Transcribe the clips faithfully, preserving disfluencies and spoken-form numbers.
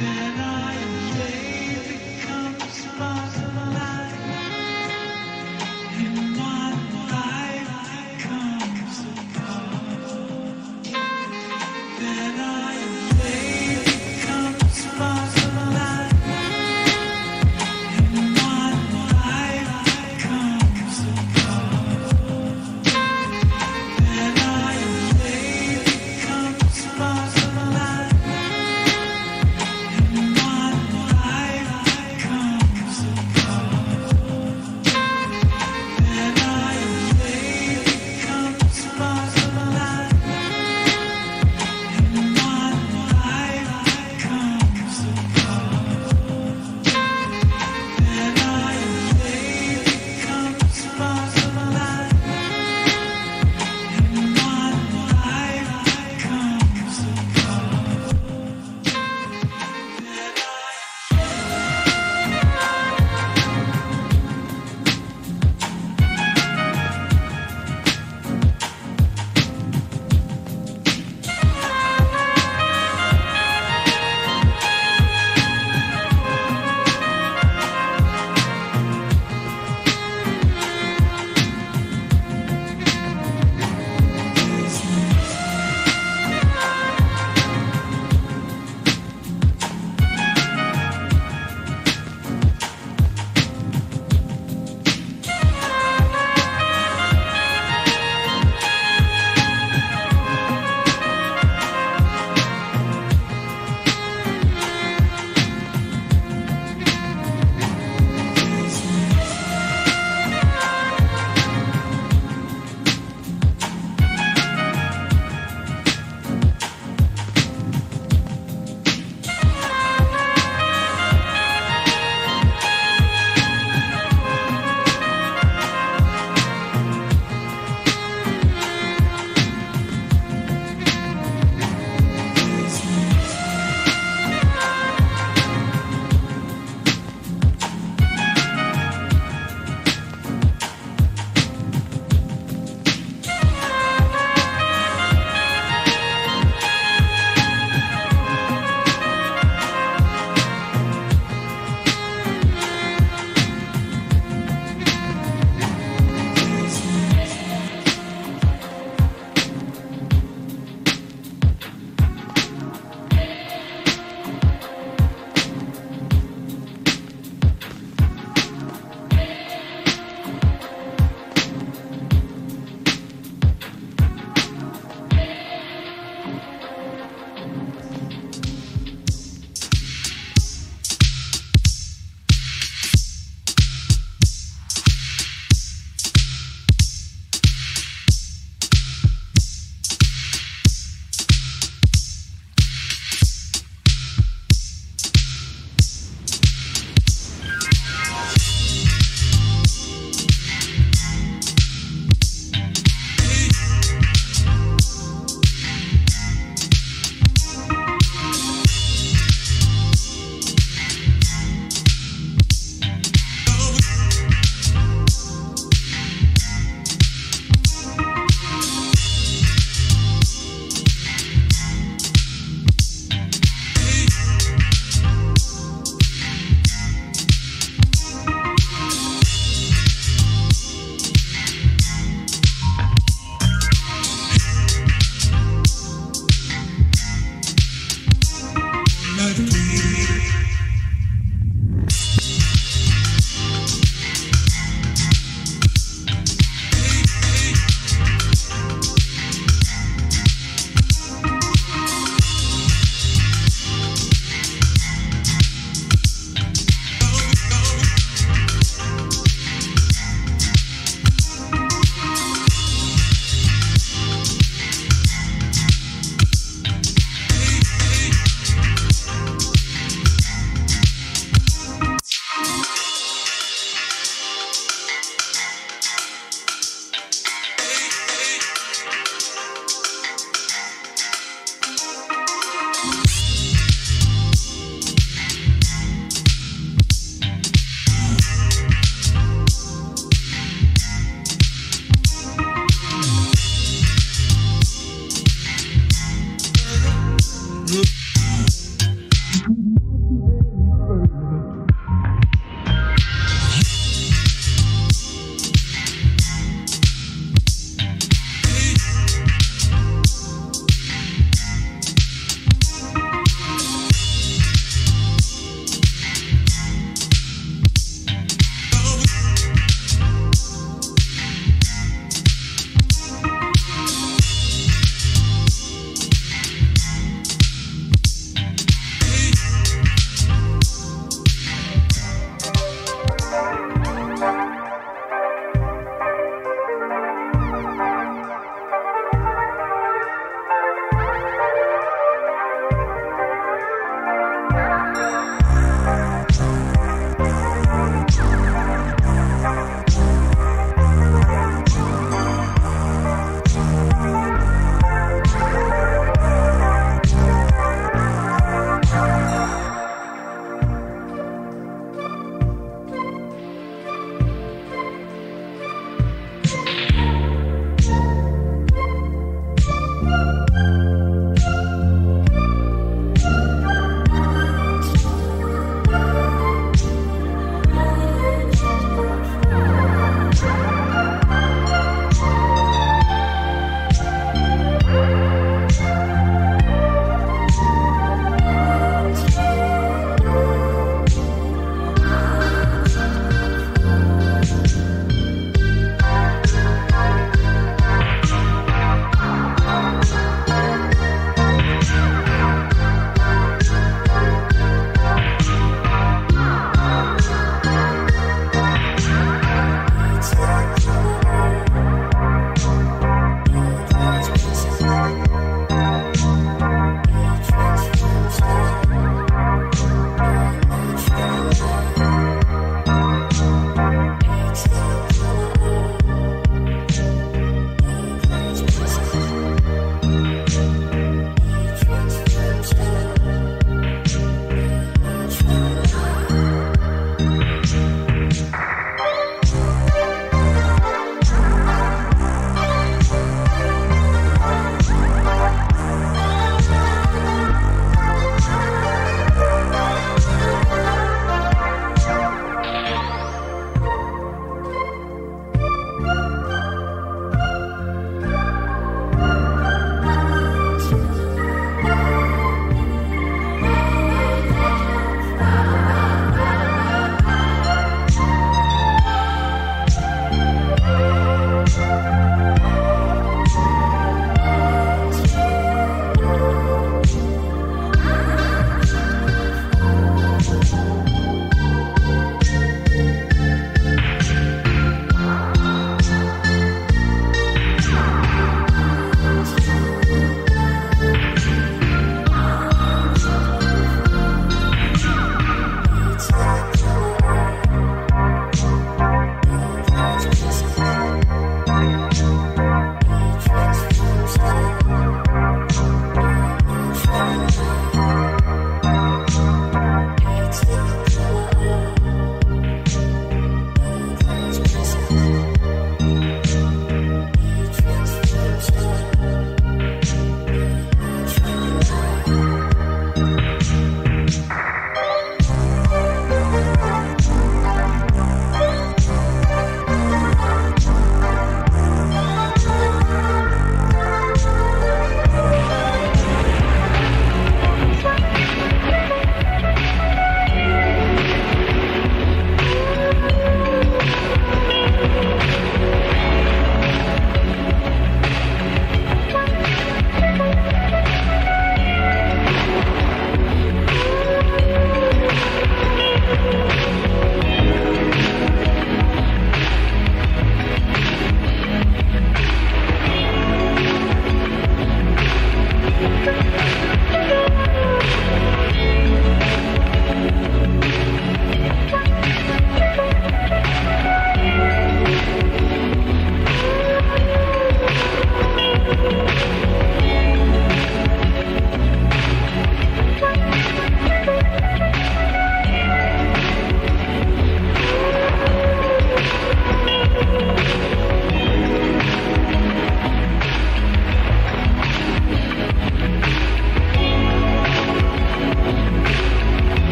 Come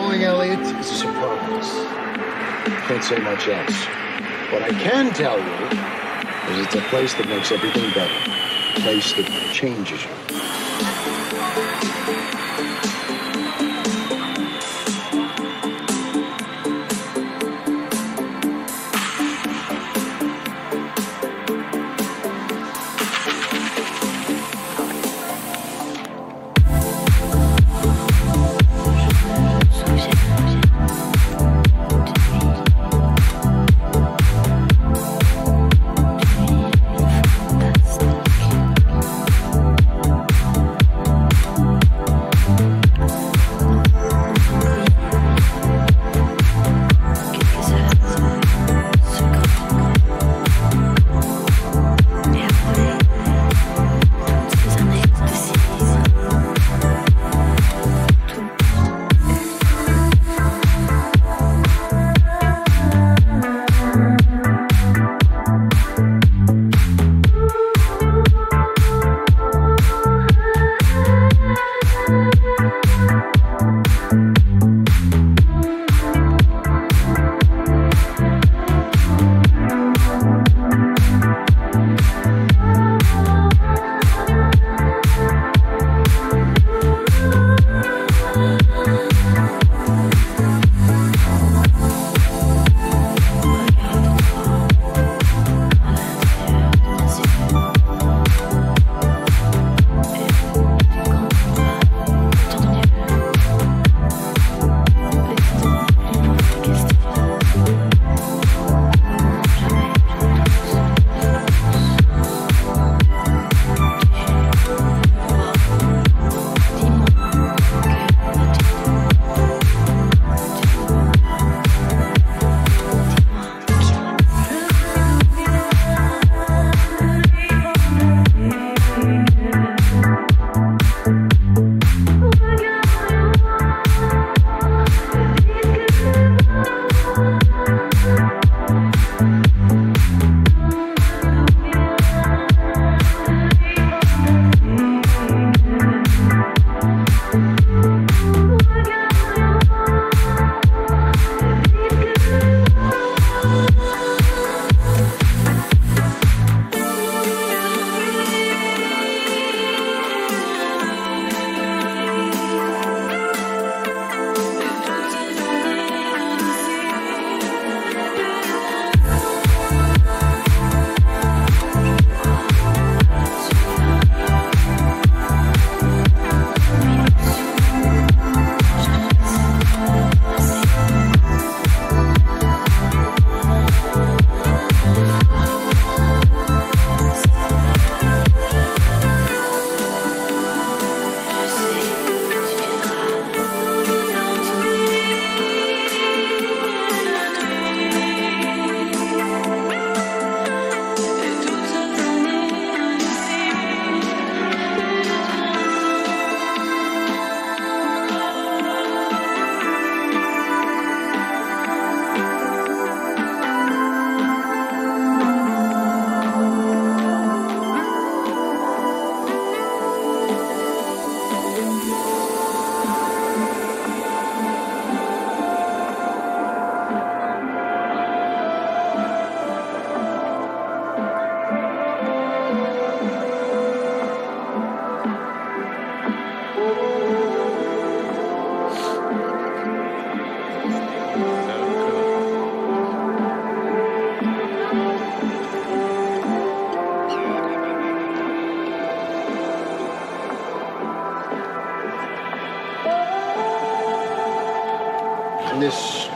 Rolling Elliott is superfluous. Can't say much else. What I can tell you is it's a place that makes everything better. A place that changes you.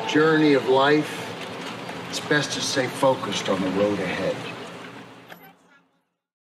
Journey of life, it's best to stay focused on the road ahead.